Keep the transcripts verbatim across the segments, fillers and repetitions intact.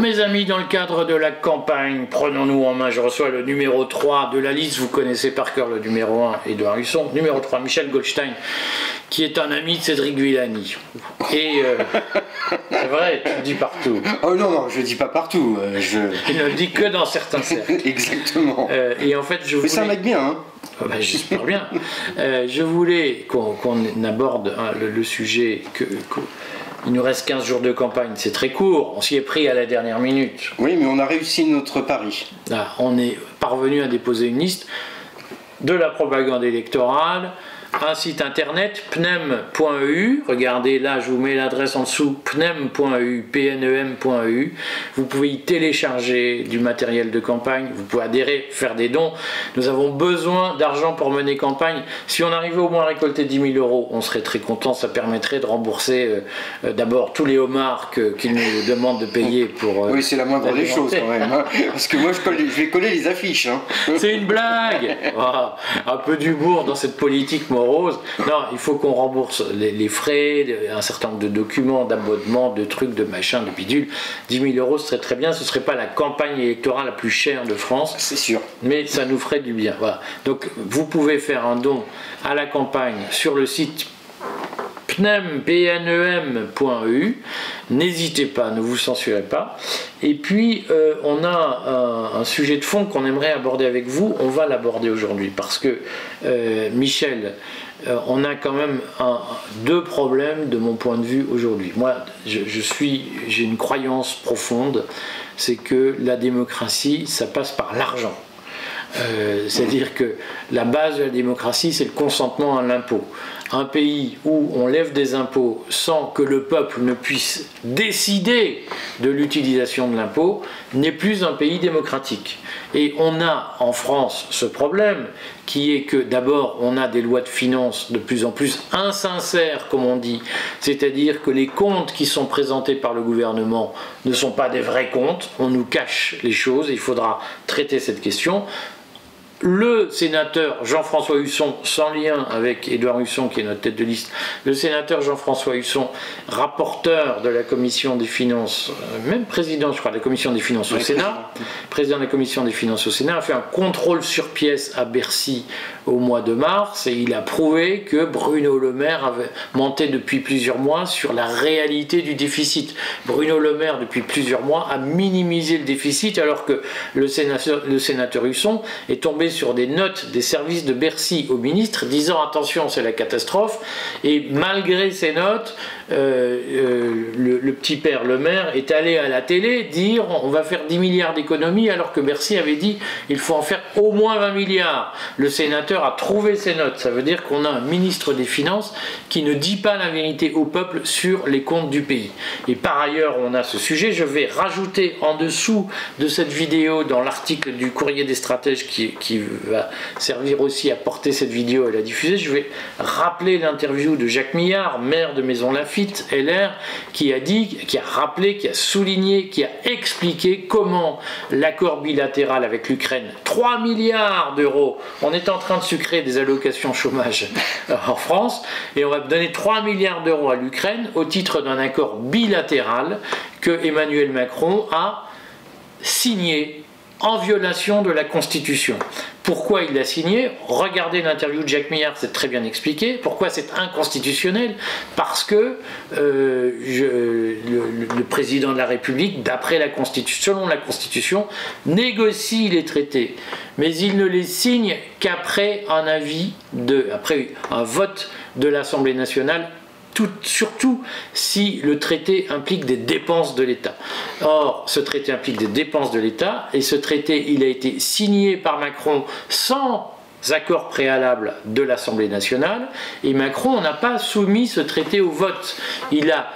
Mes amis, dans le cadre de la campagne Prenons-nous en main, je reçois le numéro trois de la liste. Vous connaissez par cœur le numéro un, Édouard Husson. Numéro trois, Michel Goldstein, qui est un ami de Cédric Villani. Et euh, c'est vrai, tu le dis partout. Oh non, non, je ne dis pas partout. Euh, je... Il ne le dit que dans certains cercles. Exactement. Euh, et en fait, je voulais... Mais ça mec bien, hein. Ben, j'espère bien. Euh, je voulais qu'on qu'on aborde hein, le, le sujet que... que... Il nous reste quinze jours de campagne, c'est très court, on s'y est pris à la dernière minute. Oui, mais on a réussi notre pari. Là, on est parvenu à déposer une liste de la propagande électorale, un site internet, P N E M point E U, regardez là, je vous mets l'adresse en dessous, P N E M point E U, P N E M point E U, vous pouvez y télécharger du matériel de campagne, vous pouvez adhérer, faire des dons, nous avons besoin d'argent pour mener campagne, si on arrivait au moins à récolter dix mille euros, on serait très content, ça permettrait de rembourser euh, euh, d'abord tous les homards qu'ils qu nous demandent de payer pour... Euh, oui, c'est la moindre des choses quand même, hein, parce que moi je, colle, je vais coller les affiches. Hein. C'est une blague. Oh, un peu d'humour dans cette politique, moi. Rose. Non, il faut qu'on rembourse les, les frais, un certain nombre de documents, d'abonnements, de trucs, de machins, de bidules. dix mille euros, ce serait très bien. Ce ne serait pas la campagne électorale la plus chère de France. C'est sûr. Mais ça nous ferait du bien. Voilà. Donc, vous pouvez faire un don à la campagne sur le site P N E M point E U. N'hésitez pas, ne vous censurez pas. Et puis, euh, on a un, un sujet de fond qu'on aimerait aborder avec vous. On va l'aborder aujourd'hui parce que, euh, Michel, euh, on a quand même un, deux problèmes de mon point de vue aujourd'hui. Moi, je, je suis, j'ai une croyance profonde, c'est que la démocratie, ça passe par l'argent. Euh, c'est-à-dire que la base de la démocratie, c'est le consentement à l'impôt. Un pays où on lève des impôts sans que le peuple ne puisse décider de l'utilisation de l'impôt n'est plus un pays démocratique. Et on a en France ce problème qui est que d'abord on a des lois de finances de plus en plus insincères, comme on dit, c'est-à-dire que les comptes qui sont présentés par le gouvernement ne sont pas des vrais comptes, on nous cache les choses, il faudra traiter cette question. Le sénateur Jean-François Husson, sans lien avec Édouard Husson qui est notre tête de liste, le sénateur Jean-François Husson, rapporteur de la commission des finances, même président je crois de la commission des finances au Sénat, président de la commission des finances au Sénat, a fait un contrôle sur pièce à Bercy au mois de mars et il a prouvé que Bruno Le Maire avait menté depuis plusieurs mois sur la réalité du déficit. Bruno Le Maire depuis plusieurs mois a minimisé le déficit alors que le sénateur, le sénateur Husson est tombé sur des notes des services de Bercy au ministre disant attention c'est la catastrophe et malgré ces notes euh, euh, le, le petit père Le Maire est allé à la télé dire on va faire dix milliards d'économies alors que Bercy avait dit il faut en faire au moins vingt milliards. Le sénateur a trouvé ces notes, ça veut dire qu'on a un ministre des Finances qui ne dit pas la vérité au peuple sur les comptes du pays. Et par ailleurs on a ce sujet, je vais rajouter en dessous de cette vidéo dans l'article du Courrier des Stratèges qui, qui qui va servir aussi à porter cette vidéo et la diffuser, je vais rappeler l'interview de Jacques Millard, maire de Maisons-Laffitte, L R, qui a dit, qui a rappelé, qui a souligné, qui a expliqué comment l'accord bilatéral avec l'Ukraine, trois milliards d'euros, on est en train de sucrer des allocations chômage en France, et on va donner trois milliards d'euros à l'Ukraine au titre d'un accord bilatéral que Emmanuel Macron a signé en violation de la Constitution. Pourquoi il l'a signé? Regardez l'interview de Jacques Millard, c'est très bien expliqué. Pourquoi c'est inconstitutionnel? Parce que euh, je, le, le président de la République, d'après la Constitution, selon la Constitution, négocie les traités, mais il ne les signe qu'après un avis de, après un vote de l'Assemblée nationale. Tout, surtout si le traité implique des dépenses de l'État. Or, ce traité implique des dépenses de l'État, et ce traité, il a été signé par Macron sans accords préalables de l'Assemblée nationale, et Macron n'a pas soumis ce traité au vote. Il a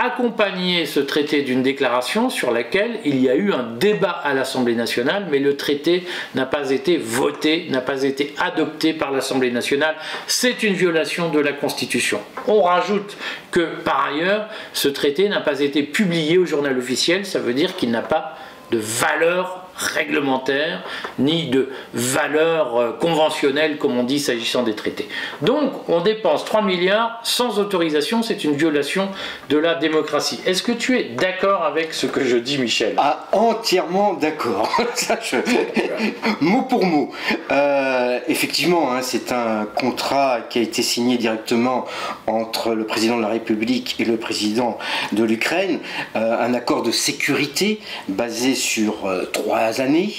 accompagné ce traité d'une déclaration sur laquelle il y a eu un débat à l'Assemblée nationale, mais le traité n'a pas été voté, n'a pas été adopté par l'Assemblée nationale. C'est une violation de la Constitution. On rajoute que, par ailleurs, ce traité n'a pas été publié au journal officiel, ça veut dire qu'il n'a pas de valeur réglementaire, ni de valeur conventionnelle, comme on dit s'agissant des traités. Donc, on dépense trois milliards sans autorisation, c'est une violation de la démocratie. Est-ce que tu es d'accord avec ce que je dis, Michel? Ah, entièrement d'accord. je... Mot pour mot. Euh, effectivement, hein, c'est un contrat qui a été signé directement entre le président de la République et le président de l'Ukraine, euh, un accord de sécurité basé sur euh, trois années,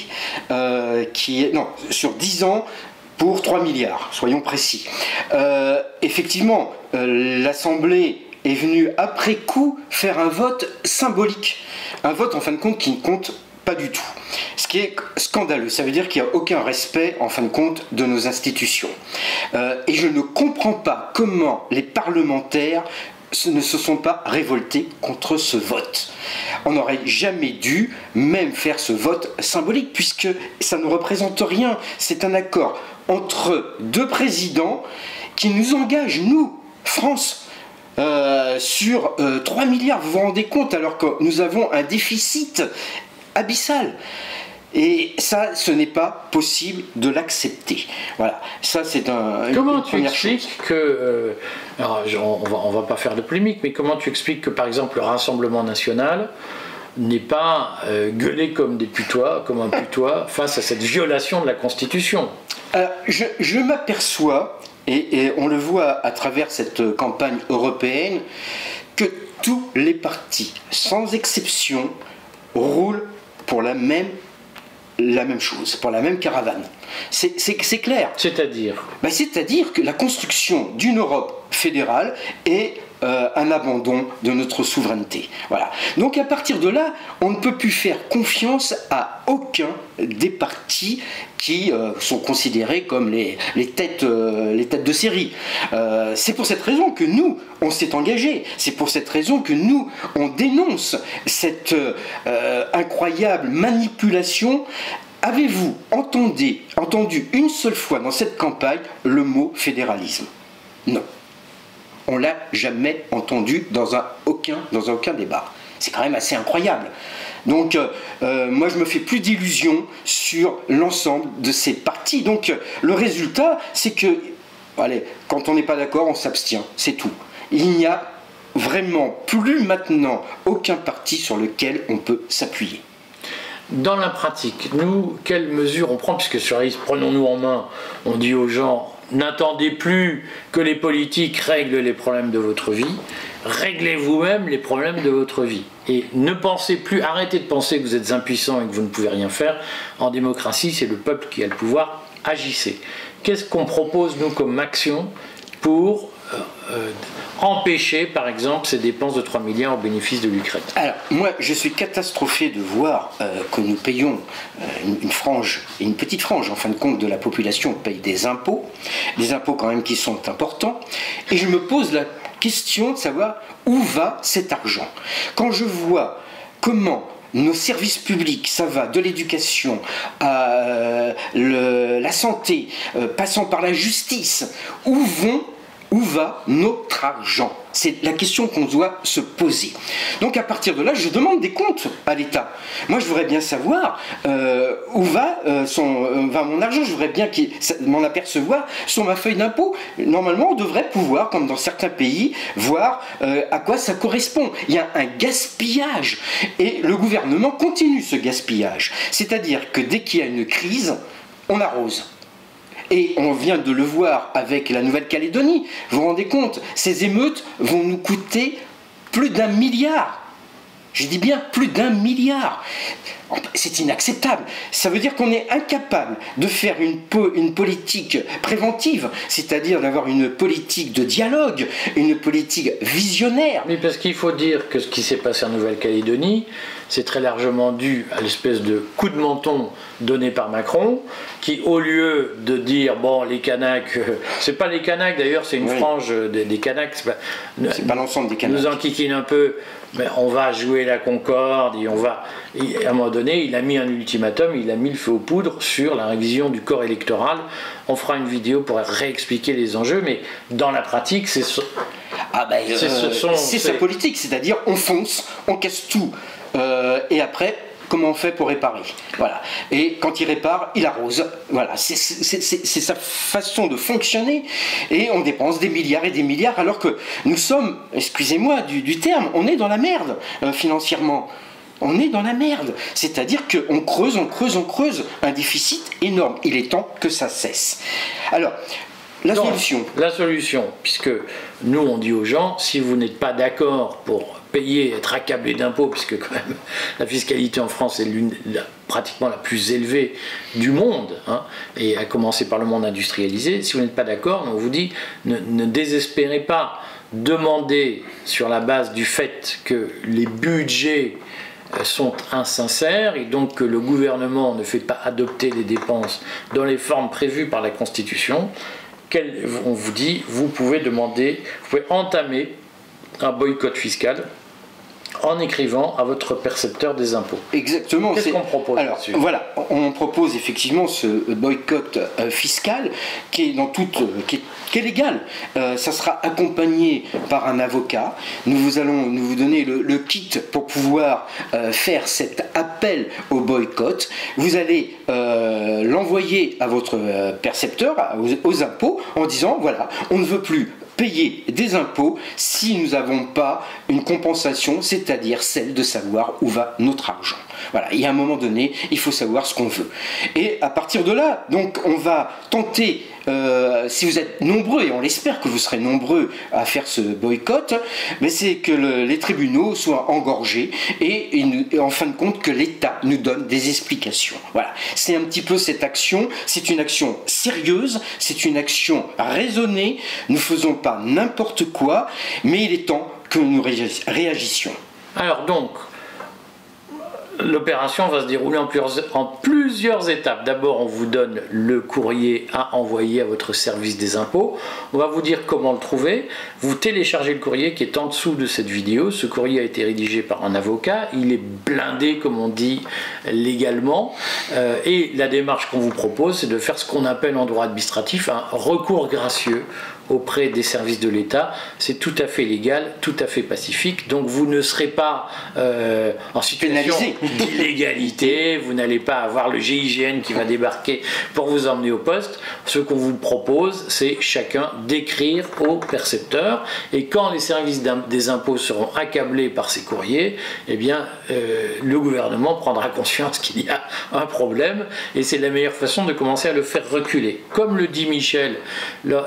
euh, qui est, non, sur dix ans pour trois milliards, soyons précis. Euh, effectivement, euh, l'Assemblée est venue après coup faire un vote symbolique, un vote en fin de compte qui ne compte pas du tout. Ce qui est scandaleux, ça veut dire qu'il n'y a aucun respect en fin de compte de nos institutions. Euh, et je ne comprends pas comment les parlementaires ne se sont pas révoltés contre ce vote. On n'aurait jamais dû même faire ce vote symbolique puisque ça ne représente rien. C'est un accord entre deux présidents qui nous engagent, nous, France, euh, sur euh, trois milliards. Vous vous rendez compte alors que nous avons un déficit abyssal. Et ça, ce n'est pas possible de l'accepter. Voilà, ça c'est un... Comment tu expliques que... Euh, alors, on va, on va pas faire de polémique, mais comment tu expliques que, par exemple, le Rassemblement National n'est pas euh, gueulé comme des putois, comme un putois, face à cette violation de la Constitution? Alors, je, je m'aperçois, et, et on le voit à travers cette campagne européenne, que tous les partis, sans exception, roulent pour la même... la même chose, pour la même caravane. C'est clair. C'est-à-dire ben, c'est-à-dire que la construction d'une Europe fédérale est euh, un abandon de notre souveraineté. Voilà. Donc à partir de là, on ne peut plus faire confiance à aucun des partis qui euh, sont considérés comme les, les, têtes, euh, les têtes de série. Euh, c'est pour cette raison que nous, on s'est engagés. C'est pour cette raison que nous, on dénonce cette euh, incroyable manipulation. Avez-vous entendu, entendu une seule fois dans cette campagne le mot fédéralisme? Non. On ne l'a jamais entendu dans un aucun, dans un aucun débat. C'est quand même assez incroyable. Donc, euh, moi, je me fais plus d'illusions sur l'ensemble de ces partis. Donc, le résultat, c'est que, allez, quand on n'est pas d'accord, on s'abstient. C'est tout. Il n'y a vraiment plus maintenant aucun parti sur lequel on peut s'appuyer. Dans la pratique, nous, quelles mesures on prend? Puisque sur la liste Prenons-nous en main, on dit aux gens, n'attendez plus que les politiques règlent les problèmes de votre vie, réglez vous-même les problèmes de votre vie. Et ne pensez plus, arrêtez de penser que vous êtes impuissant et que vous ne pouvez rien faire. En démocratie, c'est le peuple qui a le pouvoir, agissez. Qu'est-ce qu'on propose, nous, comme action pour... Euh, euh, empêcher, par exemple, ces dépenses de trois milliards au bénéfice de l'Ukraine? Alors, moi, je suis catastrophé de voir euh, que nous payons euh, une, une frange, une petite frange, en fin de compte, de la population paye des impôts, des impôts quand même qui sont importants, et je me pose la question de savoir où va cet argent. Quand je vois comment nos services publics, ça va de l'éducation à euh, le, la santé, euh, passant par la justice, où vont Où va notre argent? C'est la question qu'on doit se poser. Donc à partir de là, je demande des comptes à l'État. Moi, je voudrais bien savoir euh, où va, euh, son, euh, va mon argent. Je voudrais bien m'en apercevoir sur ma feuille d'impôt. Normalement, on devrait pouvoir, comme dans certains pays, voir euh, à quoi ça correspond. Il y a un gaspillage. Et le gouvernement continue ce gaspillage. C'est-à-dire que dès qu'il y a une crise, on arrose. Et on vient de le voir avec la Nouvelle-Calédonie. Vous vous rendez compte, ces émeutes vont nous coûter plus d'un milliard. Je dis bien plus d'un milliard. C'est inacceptable. Ça veut dire qu'on est incapable de faire une, po une politique préventive, c'est-à-dire d'avoir une politique de dialogue, une politique visionnaire. Mais parce qu'il faut dire que ce qui s'est passé en Nouvelle-Calédonie, c'est très largement dû à l'espèce de coup de menton donné par Macron, qui au lieu de dire, bon, les Kanaks, euh, c'est pas les Kanaks d'ailleurs, c'est une oui. frange des, des Kanaks, c'est pas, pas l'ensemble des Kanaks. Nous enquiquine un peu, mais on va jouer la concorde et on va... Et à un moment donné, il a mis un ultimatum, il a mis le feu aux poudres sur la révision du corps électoral. On fera une vidéo pour réexpliquer les enjeux, mais dans la pratique, c'est so... ah ben, euh, ce sa politique, c'est-à-dire on fonce, on casse tout, euh, et après, comment on fait pour réparer. Voilà. Et quand il répare, il arrose. Voilà. C'est sa façon de fonctionner, et on dépense des milliards et des milliards, alors que nous sommes, excusez-moi du, du terme, on est dans la merde euh, financièrement. On est dans la merde. C'est-à-dire qu'on creuse, on creuse, on creuse un déficit énorme. Il est temps que ça cesse. Alors, la Donc, solution. La solution, puisque nous, on dit aux gens, si vous n'êtes pas d'accord pour payer, être accablé d'impôts, puisque quand même la fiscalité en France est l'une, pratiquement la plus élevée du monde, hein, et à commencer par le monde industrialisé, si vous n'êtes pas d'accord, on vous dit, ne, ne désespérez pas, demandez sur la base du fait que les budgets sont insincères et donc que le gouvernement ne fait pas adopter les dépenses dans les formes prévues par la Constitution, on vous dit, vous pouvez demander, vous pouvez entamer un boycott fiscal en écrivant à votre percepteur des impôts. Exactement. Qu'est-ce qu'on propose là-dessus ? Voilà, on propose effectivement ce boycott euh, fiscal qui est, dans toute, euh, qui est, qui est légal. Euh, ça sera accompagné par un avocat. Nous vous allons nous vous donner le, le kit pour pouvoir euh, faire cet appel au boycott. Vous allez euh, l'envoyer à votre euh, percepteur, aux, aux impôts, en disant, voilà, on ne veut plus payer des impôts si nous n'avons pas une compensation, c'est-à-dire celle de savoir où va notre argent. Voilà, et à un moment donné, il faut savoir ce qu'on veut. Et à partir de là, donc, on va tenter, euh, si vous êtes nombreux, et on l'espère que vous serez nombreux à faire ce boycott, mais c'est que le, les tribunaux soient engorgés et, et, nous, et en fin de compte que l'État nous donne des explications. Voilà, c'est un petit peu cette action, c'est une action sérieuse, c'est une action raisonnée, nous faisons pas n'importe quoi, mais il est temps que nous réagissions. Alors donc, l'opération va se dérouler en plusieurs, en plusieurs étapes. D'abord, on vous donne le courrier à envoyer à votre service des impôts. On va vous dire comment le trouver. Vous téléchargez le courrier qui est en dessous de cette vidéo. Ce courrier a été rédigé par un avocat. Il est blindé, comme on dit, légalement. Euh, et la démarche qu'on vous propose, c'est de faire ce qu'on appelle en droit administratif un recours gracieux auprès des services de l'État. C'est tout à fait légal, tout à fait pacifique, donc vous ne serez pas euh, en situation d'illégalité, vous n'allez pas avoir le G I G N qui va débarquer pour vous emmener au poste. Ce qu'on vous propose, c'est chacun d'écrire au percepteur, et quand les services des impôts seront accablés par ces courriers, eh bien euh, le gouvernement prendra conscience qu'il y a un problème, et c'est la meilleure façon de commencer à le faire reculer. Comme le dit Michel, le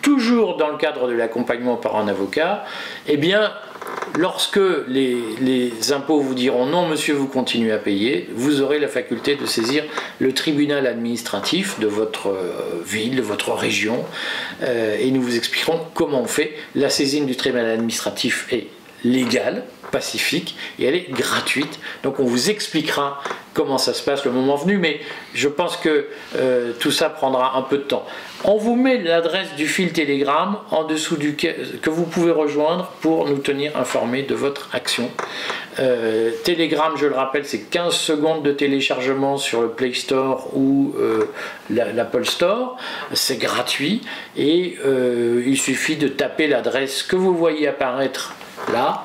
toujours dans le cadre de l'accompagnement par un avocat, eh bien, lorsque les, les impôts vous diront « Non, monsieur, vous continuez à payer », vous aurez la faculté de saisir le tribunal administratif de votre ville, de votre région, euh, et nous vous expliquerons comment on fait. La saisine du tribunal administratif est légale, pacifique, et elle est gratuite, donc on vous expliquera comment ça se passe le moment venu, mais je pense que euh, tout ça prendra un peu de temps. On vous met l'adresse du fil Telegram en dessous duquel que vous pouvez rejoindre pour nous tenir informés de votre action. Euh, Telegram, je le rappelle, c'est quinze secondes de téléchargement sur le Play Store ou euh, l'Apple Store, c'est gratuit, et euh, il suffit de taper l'adresse que vous voyez apparaître là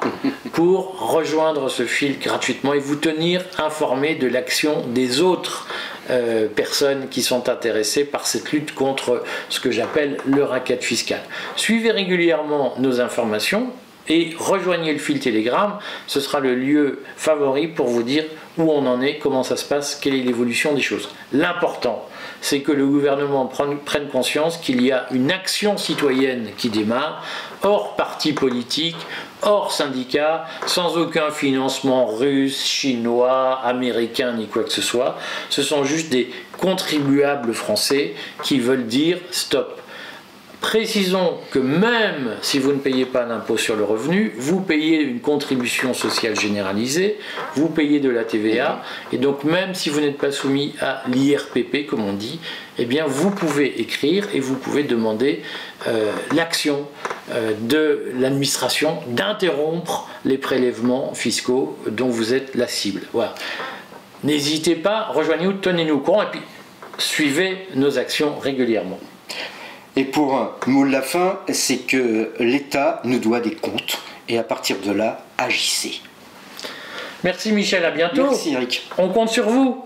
pour rejoindre ce fil gratuitement et vous tenir informé de l'action des autres euh, personnes qui sont intéressées par cette lutte contre ce que j'appelle le racket fiscal. Suivez régulièrement nos informations et rejoignez le fil Telegram, ce sera le lieu favori pour vous dire où on en est, comment ça se passe, quelle est l'évolution des choses. L'important, c'est que le gouvernement prenne conscience qu'il y a une action citoyenne qui démarre, hors parti politique, hors syndicat, sans aucun financement russe, chinois, américain, ni quoi que ce soit. Ce sont juste des contribuables français qui veulent dire « stop ». Précisons que même si vous ne payez pas d'impôt sur le revenu, vous payez une contribution sociale généralisée, vous payez de la T V A, et donc même si vous n'êtes pas soumis à l'I R P P, comme on dit, eh bien vous pouvez écrire et vous pouvez demander euh, l'action euh, de l'administration d'interrompre les prélèvements fiscaux dont vous êtes la cible. Voilà. N'hésitez pas, rejoignez-nous, tenez-nous au courant, et puis suivez nos actions régulièrement. Et pour un mot de la fin, c'est que l'État nous doit des comptes, et à partir de là, agissez. Merci Michel, à bientôt. Merci Eric. On compte sur vous.